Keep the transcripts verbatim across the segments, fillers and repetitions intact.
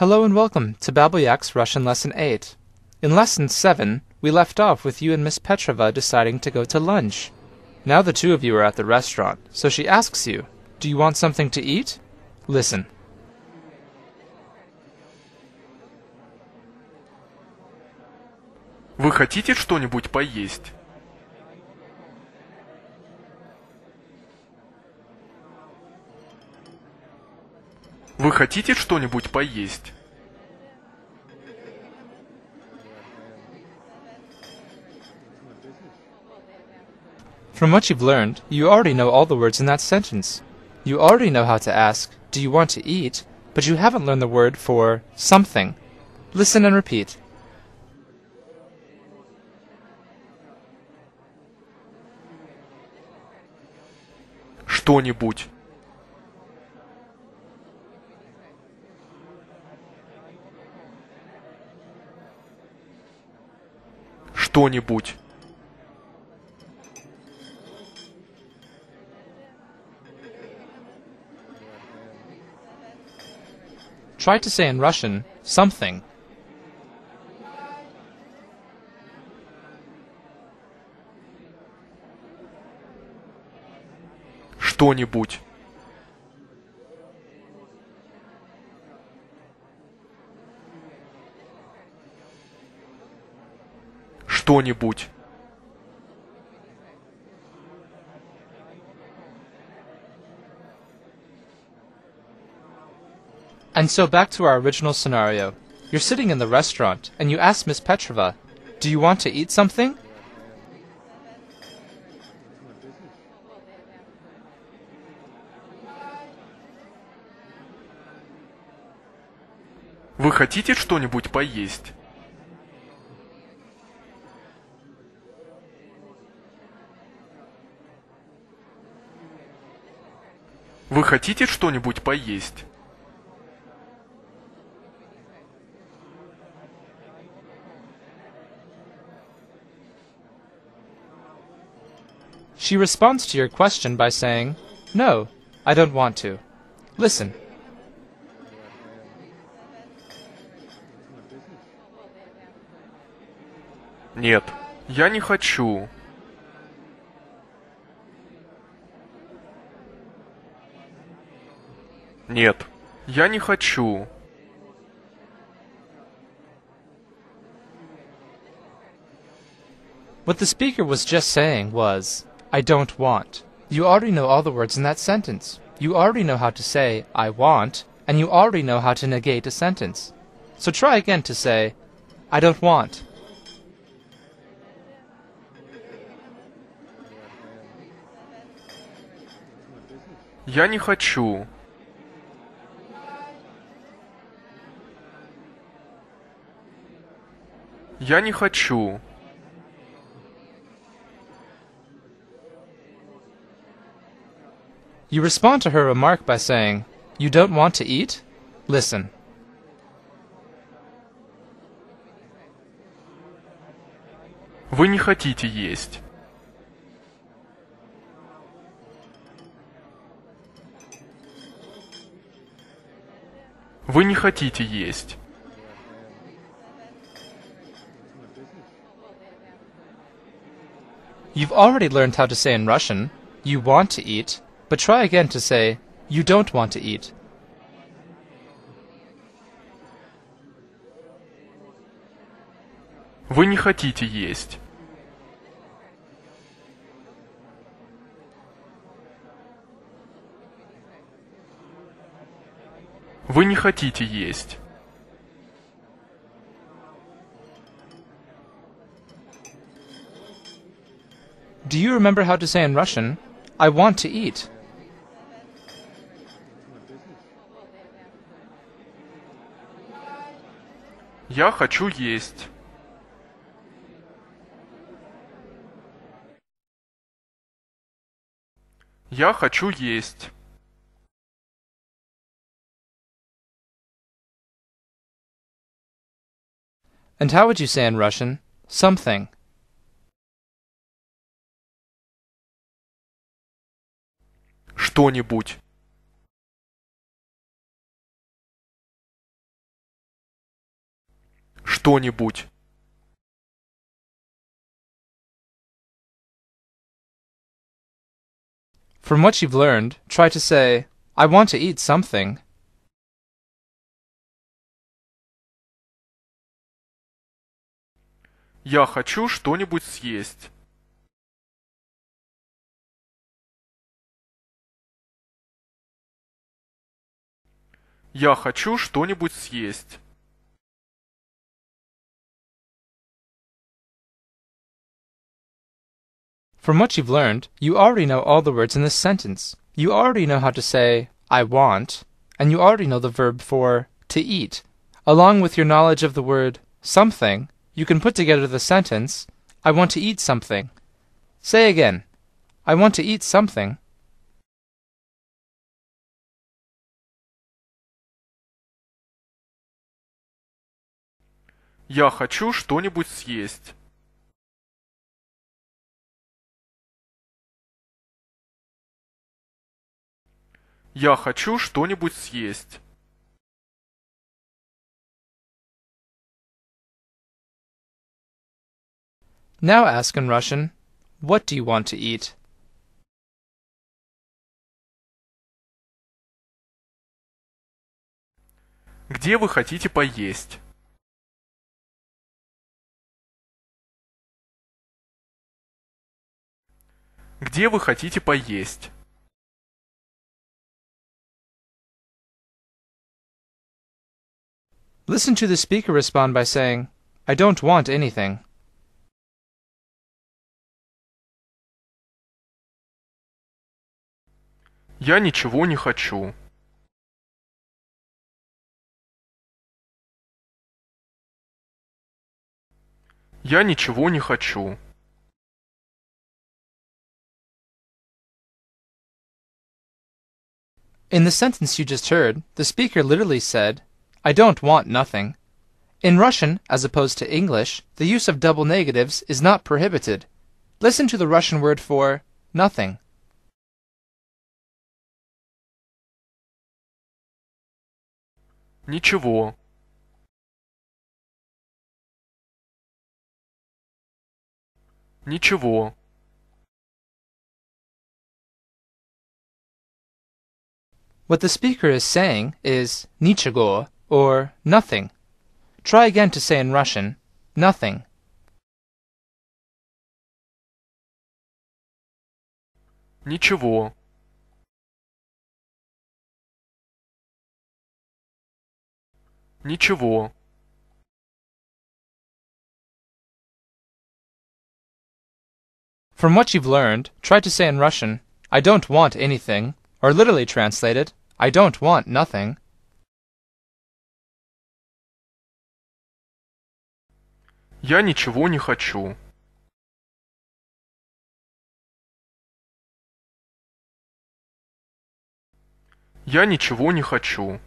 Hello and welcome to Babel Yak's Russian Lesson eight. In Lesson seven, we left off with you and Miss Petrova deciding to go to lunch. Now the two of you are at the restaurant, so she asks you, do you want something to eat? Listen. Вы хотите что-нибудь поесть? Вы хотите что-нибудь поесть? From what you've learned, you already know all the words in that sentence. You already know how to ask, do you want to eat? But you haven't learned the word for something. Listen and repeat. Что-нибудь. Что-нибудь. Try to say in Russian, something. Что-нибудь. Что-нибудь. And so back to our original scenario. You're sitting in the restaurant and you ask Miss Petrova, do you want to eat something? Вы хотите что-нибудь поесть? Вы хотите что-нибудь поесть? She responds to your question by saying, no, I don't want to. Listen. Нет, я не хочу. Нет, я не хочу. What the speaker was just saying was, I don't want. You already know all the words in that sentence. You already know how to say, I want, and you already know how to negate a sentence. So try again to say, I don't want. Я не хочу. Я не хочу. You respond to her remark by saying, you don't want to eat? Listen. Вы не хотите есть. Вы не хотите есть. You've already learned how to say in Russian, you want to eat, but try again to say, you don't want to eat. Вы не хотите есть. Вы не хотите есть. Do you remember how to say in Russian, I want to eat? Я хочу есть. Я хочу есть. And how would you say in Russian, something? Что-нибудь. что-нибудь. From what you've learned, try to say, I want to eat something. Я хочу что-нибудь съесть. Я хочу что-нибудь съесть. From what you've learned, you already know all the words in this sentence. You already know how to say, I want, and you already know the verb for to eat. Along with your knowledge of the word something, you can put together the sentence, I want to eat something. Say again, I want to eat something. Я хочу что-нибудь съесть. Я хочу что-нибудь съесть. Now ask in Russian, what do you want to eat? Где вы хотите поесть? Где вы хотите поесть? Listen to the speaker respond by saying, I don't want anything. Я ничего не хочу. Я ничего не хочу. In the sentence you just heard, the speaker literally said, I don't want nothing. In Russian, as opposed to English, the use of double negatives is not prohibited. Listen to the Russian word for nothing. Ничего. Ничего. What the speaker is saying is ничего, or nothing. Try again to say in Russian, nothing. Ничего. Ничего. From what you've learned, try to say in Russian, I don't want anything, or literally translated, I don't want nothing. Я ничего не хочу. Я ничего не хочу.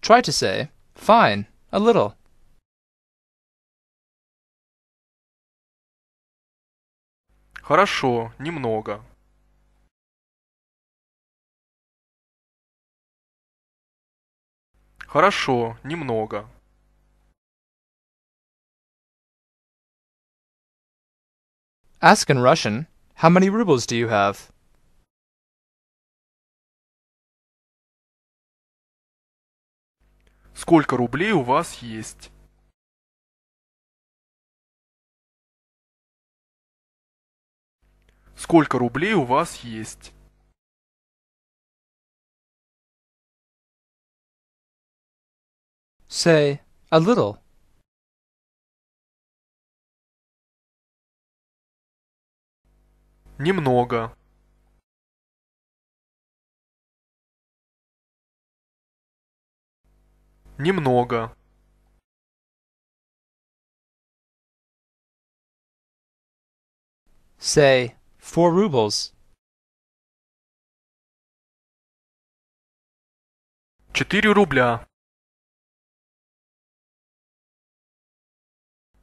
Try to say, fine, a little. Хорошо, немного. Хорошо, немного. Ask in Russian, how many rubles do you have? Сколько рублей у вас есть? Сколько рублей у вас есть? Say, a little. Немного. Немного. Say, four rubles. Четыре рубля.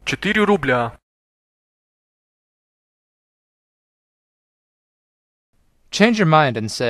Четыре рубля. Change your mind and say